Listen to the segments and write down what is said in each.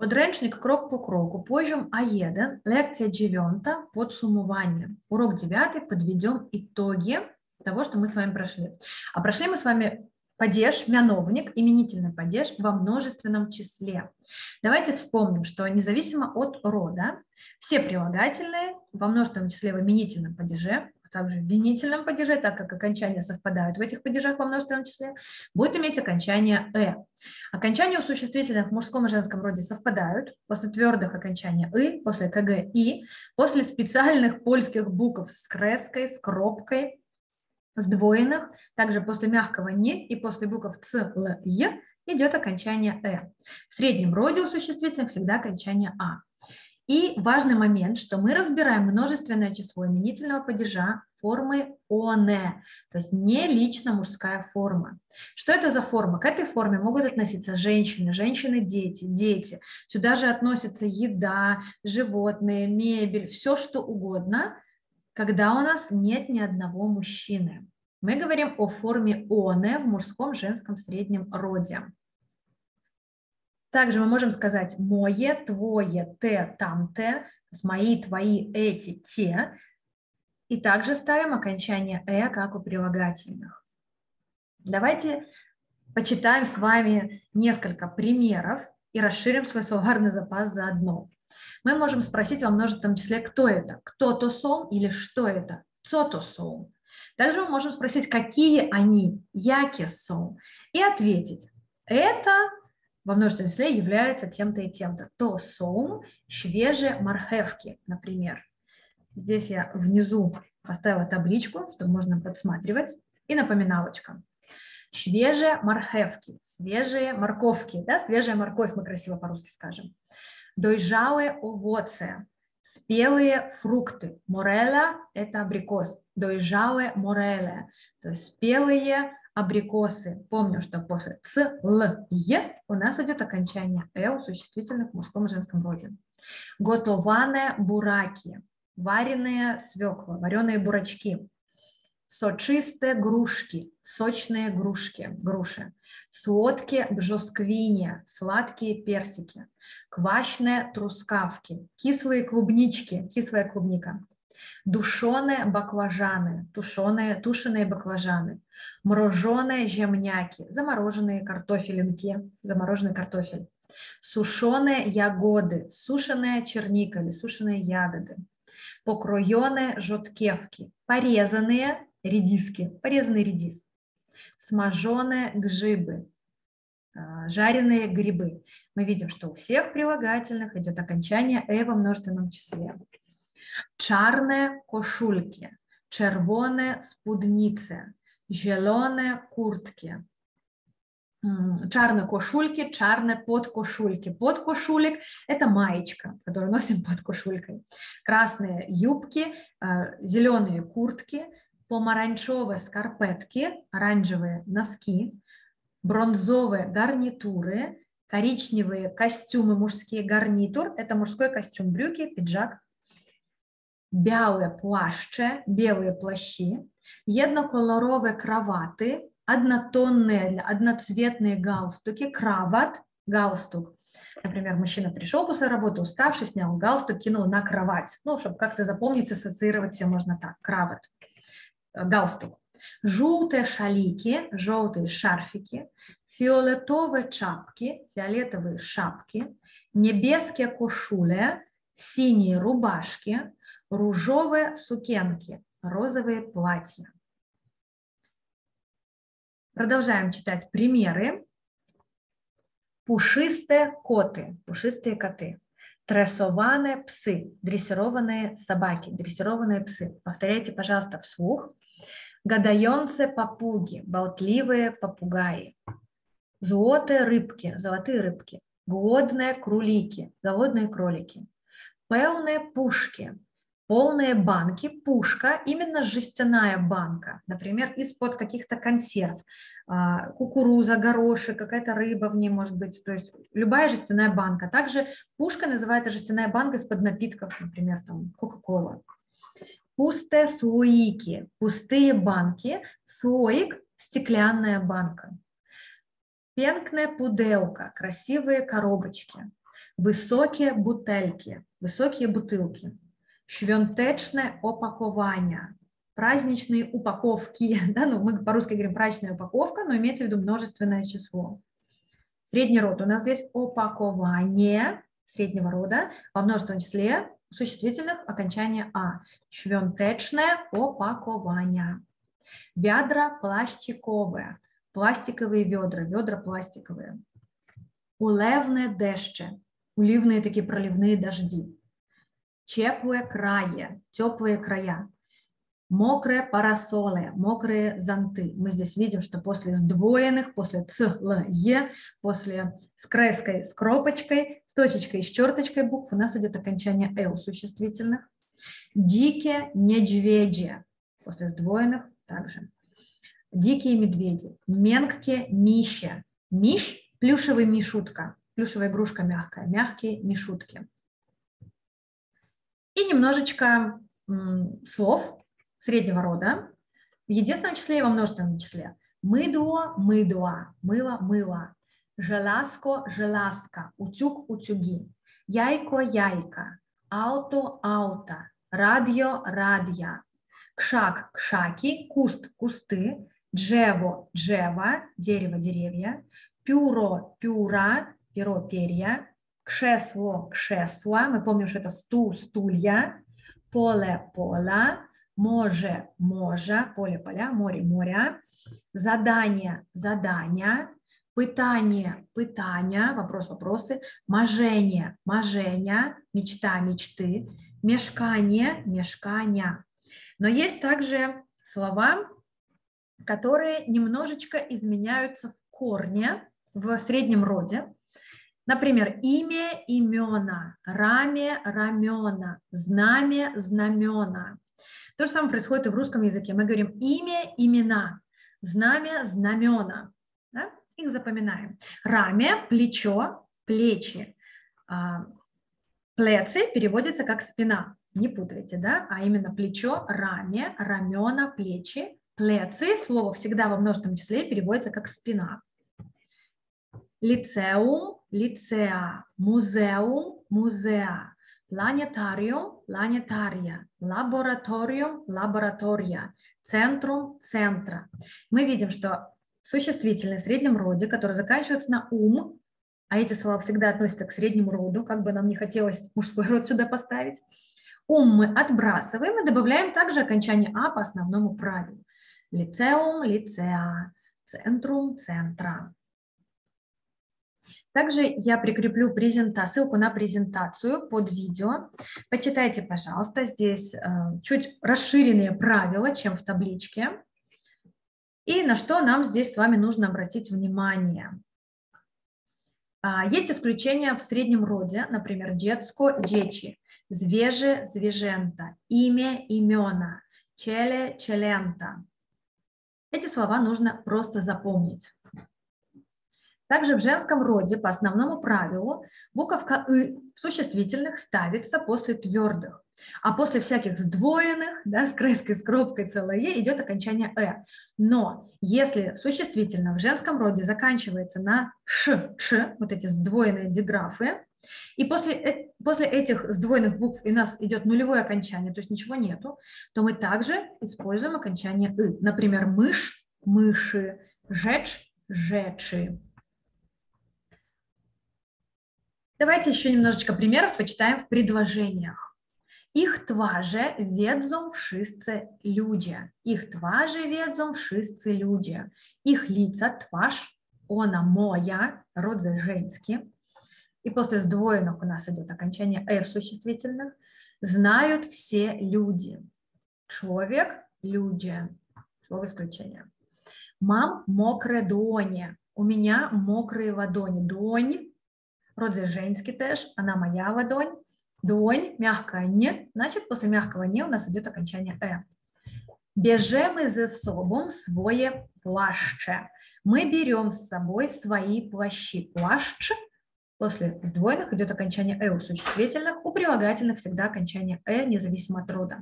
Podręcznik Krok po kroku, poziom А1, лекция 9, подсуммование. Урок 9, подведем итоги того, что мы с вами прошли. А прошли мы с вами падеж, мяновник, именительный падеж во множественном числе. Давайте вспомним, что независимо от рода, все прилагательные во множественном числе в именительном падеже, также в винительном падеже, так как окончания совпадают в этих падежах во множественном числе, будет иметь окончание «э». Окончания у существительных в мужском и женском роде совпадают, после твердых окончания «ы», после «кг» «и», после специальных польских букв с креской, с кропкой, сдвоенных, также после мягкого «ни» и после букв «ц», «л», «й» идет окончание «э». В среднем роде у существительных всегда окончание «а». И важный момент, что мы разбираем множественное число именительного падежа формы «оне», то есть не лично мужская форма. Что это за форма? К этой форме могут относиться женщины, женщины-дети, дети. Сюда же относятся еда, животные, мебель, все что угодно, когда у нас нет ни одного мужчины. Мы говорим о форме «оне» в мужском, женском, среднем роде. Также мы можем сказать «мое», «твое», «те», «тамте», то есть «мои», «твои», «эти», «те». И также ставим окончание «э», как у прилагательных. Давайте почитаем с вами несколько примеров и расширим свой словарный запас заодно. Мы можем спросить во множественном числе «кто это?», «кто то сон» или «что это?», «цо то сон». Также мы можем спросить «какие они?», «яке сон?» и ответить «это…» во множественном числе является тем-то и тем-то. То соум, свежие морковки, например. Здесь я внизу поставила табличку, чтобы можно подсматривать. И напоминалочка. Свежие морковки, свежие морковки. Да? Свежая морковь мы красиво по-русски скажем. Дойжалые овоцы, спелые фрукты. Мореля – это абрикос. Дойжалые мореля, то есть спелые абрикосы. Помню, что после «ц», «л», «е» у нас идет окончание «э» у существительных в мужском и женском роде. Готованные бураки, вареные свекла, вареные бурачки, сочистые грушки, сочные грушки, груши, сладкие бжосквини, сладкие персики, квашные трускавки, кислые клубнички, кислая клубника. Душеные баклажаны, тушеные баклажаны, мороженые жемняки, замороженные картофелинки, замороженный картофель, сушеные ягоды, сушеная черника или сушеные ягоды, покроенные жоткевки, порезанные редиски, порезанный редис, смаженные гжибы, жареные грибы. Мы видим, что у всех прилагательных идет окончание «э» во множественном числе. Чарные кошульки, червоные спудницы, зеленые куртки. Чарные кошульки, чарные подкошульки. Подкошулик – это маечка, которую носим под кошулькой. Красные юбки, зеленые куртки, помаранчевые скарпетки, оранжевые носки, бронзовые гарнитуры, коричневые костюмы, мужские гарнитур. Это мужской костюм, брюки, пиджак. Белые плащи, белые плащи, одноколоровые кроваты, однотонные, одноцветные галстуки, кроват, галстук. Например, мужчина пришел после работы, уставший, снял галстук, кинул на кровать. Ну, чтобы как-то запомнить, ассоциировать все можно так. Кроват, галстук. Желтые шалики, желтые шарфики, фиолетовые чапки, фиолетовые шапки, небесные кошули, синие рубашки, ружовые сукенки, розовые платья. Продолжаем читать примеры. Пушистые коты, трессованные псы, дрессированные собаки, дрессированные псы. Повторяйте, пожалуйста, вслух. Гадаёнцы папуги, болтливые попугаи, золотые рыбки, золотые рыбки, голодные кролики, голодные кролики, пыльные пушки. Полные банки, пушка, именно жестяная банка, например, из-под каких-то консерв, кукуруза, горошек, какая-то рыба в ней может быть, то есть любая жестяная банка. Также пушка называется жестяная банка из-под напитков, например, там кока-кола. Пустые слоики, пустые банки, слоик, стеклянная банка. Пенкная пуделка, красивые коробочки. высокие бутылки, świąteczne opakowania, праздничные упаковки, да, ну, мы по-русски говорим праздничная упаковка, но имеется в виду множественное число. Средний род у нас здесь опакование среднего рода во множественном числе существительных окончания а. Świąteczne opakowania. Вядра пластиковые, пластиковые ведра, ведра пластиковые. Уливне дещче, уливные такие проливные дожди. Теплые края, теплые края. Мокрые парасолы, мокрые зонты. Мы здесь видим, что после сдвоенных, после ц, л, е, после с креской, с кропочкой, с точечкой, с черточкой букв у нас идет окончание э у существительных. Дикие медведи, после сдвоенных также. Дикие медведи, менкие миши. Миш, плюшевый мишутка, плюшевая игрушка мягкая, мягкие мишутки. И немножечко слов среднего рода, в единственном числе и во множественном числе. Мыдуо, мыдуа, мыло, мыло. Желаско, желаска, утюг, утюги. Яйко, яйка. Ауто, аута. Радио, радия. Кшак, кшаки. Куст, кусты. Джево, джева. Дерево, деревья. Пюро, пюра. Перо, перья. Кшесло, кшесла. Мы помним, что это стул, стулья. Поле, пола. Може, можа, поле, поля, море, моря, задание, задания, питание, питания, вопрос, вопросы, мажение, мажения, мечта, мечты, мешкание, мешкания. Но есть также слова, которые немножечко изменяются в корне, в среднем роде. Например, имя, имена, раме, рамена, знамя, знамена. То же самое происходит и в русском языке. Мы говорим имя, имена, знамя, знамена. Да? Их запоминаем. Раме, плечо, плечи. Плецы переводится как спина. Не путайте, да? А именно плечо, раме, рамена, плечи. Плецы, слово всегда во множественном числе, переводится как спина. Лицеум, лицеа. Музеум, музеа. Планетариум, планетария, лабораториум, лаборатория, центрум, центра. Мы видим, что существительные в среднем роде, которые заканчиваются на ум, а эти слова всегда относятся к среднему роду, как бы нам не хотелось мужской род сюда поставить, ум мы отбрасываем и добавляем также окончание а по основному правилу. Лицеум, лицеа, центрум, центра. Также я прикреплю ссылку на презентацию под видео. Почитайте, пожалуйста, здесь чуть расширенные правила, чем в табличке. И на что нам здесь с вами нужно обратить внимание. Есть исключения в среднем роде, например, детско, дечи, звеже, звежента, имя, имена, челе, челента. Эти слова нужно просто запомнить. Также в женском роде по основному правилу буковка «ы» в существительных ставится после твердых, а после всяких сдвоенных, да, с креской, с кропкой, целое «е» идет окончание «э». Но если существительное в женском роде заканчивается на «ш», «ш», вот эти сдвоенные диграфы, и после этих сдвоенных букв у нас идет нулевое окончание, то есть ничего нету, то мы также используем окончание «ы». Например, «мышь», «мыши», «жечь», «жечи». Давайте еще немножечко примеров почитаем в предложениях. Их тваже ведзом вшисце люди. Их тваже ведзом вшисце люди. Их лица тваж, она моя, род за женский. И после сдвоенных у нас идет окончание «э» в существительных. Знают все люди. Человек, люди. Слово исключения. Мам мокре доне. У меня мокрые ладони. Донь. Родзе женский теж, она моя ладонь, донь, мягкое не, значит, после мягкого не у нас идет окончание э. Бежем мы за собом свое плащче. Мы берем с собой свои плащи. Плащ, после сдвоенных идет окончание э у существительных, у прилагательных всегда окончание э, независимо от рода.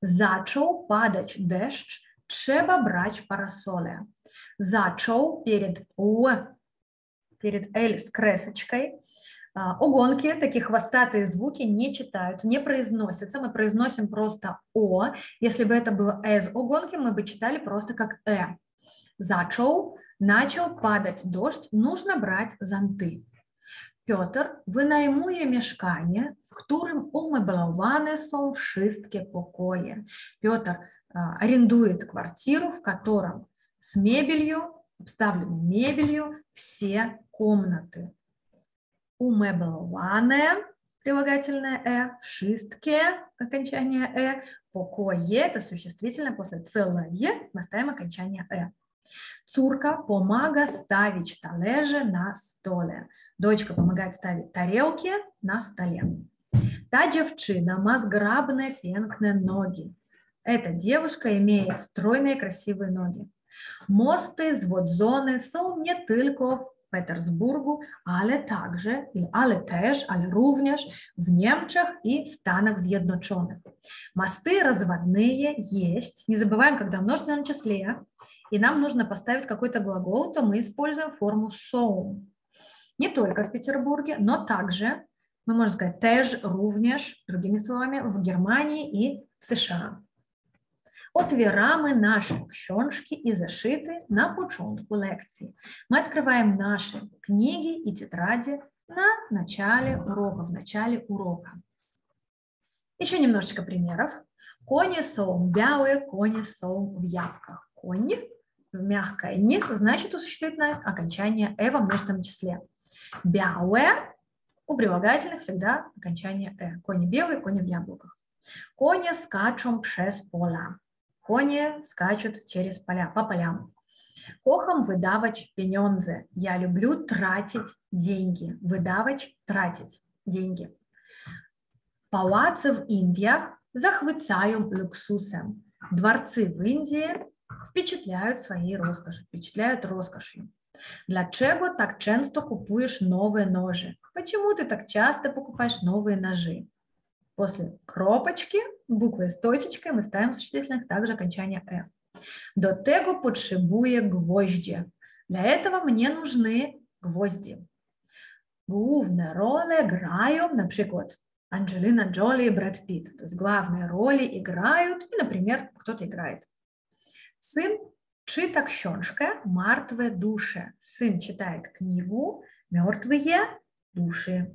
Зачел падать дождь, треба брать парасоле. Зачел перед л. Перед «л» с кресочкой Огонки, такие хвостатые звуки не читаются, не произносятся. Мы произносим просто «о». Если бы это было «э» с огонки, мы бы читали просто как «э». Зачел, начал падать дождь, нужно брать зонты. Петр вynajmuje mieszkanie, w którym umeblowane są wszystkie pokoje. Петр арендует квартиру, в котором с мебелью, обставленной мебелью, все комнаты. Умебловане, прилагательное «э», вшистке, окончание «э», покое, это существительное, после целое «е» мы ставим окончание «э». Цурка помага ставить шталежи на столе. Дочка помогает ставить тарелки на столе. Та девчина ма зграбне пенкне ноги. Эта девушка имеет стройные красивые ноги. Мосты с водзоны сом не только Петербургу, але также, але теж, але również в Немчах и Станах З'єдночених. Мосты разводные есть. Не забываем, когда в множественном числе, и нам нужно поставить какой-то глагол, то мы используем форму «соу». Не только в Петербурге, но также, мы можем сказать, теж, również, другими словами, в Германии и в США. Отвірами наші кщёнжки и зошиты на початку лекции. Мы открываем наши книги и тетради на начале урока, в начале урока. Еще немножечко примеров. Кони соум белые, кони соум в яблоках. Кони, мягкое «ни», значит у существительное окончание «э» во множественном числе. Белые, у прилагательных всегда окончание «э». Кони белые, кони в яблоках. Кони скачут через поля. Кони скачут через поля, по полям. Кохам выдавать пенензы. Я люблю тратить деньги. Выдавать, тратить деньги. Палацы в Индиях захватывают люксусом. Дворцы в Индии впечатляют своей роскошью, впечатляют роскошью. Для чего так часто купуешь новые ножи? Почему ты так часто покупаешь новые ножи? После кропочки, буквы с точечкой, мы ставим в существительных также окончание «э». До того потребуя гвозди. Для этого мне нужны гвозди. Главные роли играют, например, Анджелина Джоли и Брэд Питт. То есть главные роли играют, и, например, кто-то играет. Сын читает кщёнжkę «Мертвые души». Сын читает книгу «Мертвые души».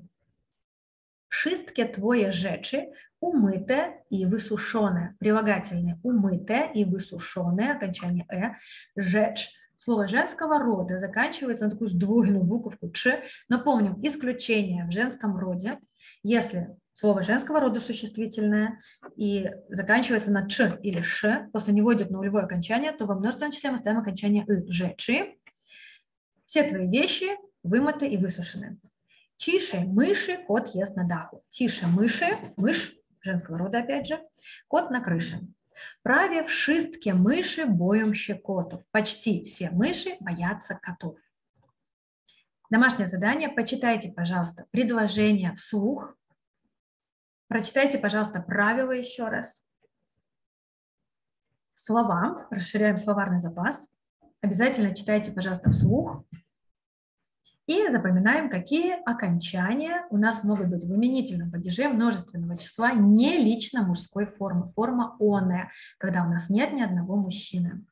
Wszystkie twoje rzeczy umyte i wysuszone. Прилагательные umyte и wysuszone, окончание «э». Rzecz. Слово женского рода заканчивается на такую сдвоенную буковку «ч». Но помним, исключение в женском роде, если слово женского рода существительное и заканчивается на «ч» или «ш», после него идет нулевое окончание, то во множественном числе мы ставим окончание «ы». Rzeczy. Все твои вещи вымыты и высушены. Тише мыши, кот ест на даху. Тише мыши, мышь, женского рода опять же, кот на крыше. Праве вшистке мыши боимся котов. Почти все мыши боятся котов. Домашнее задание. Почитайте, пожалуйста, предложение вслух. Прочитайте, пожалуйста, правила еще раз. Слова. Расширяем словарный запас. Обязательно читайте, пожалуйста, вслух. И запоминаем, какие окончания у нас могут быть в именительном падеже множественного числа не лично мужской формы, форма «оне», когда у нас нет ни одного мужчины.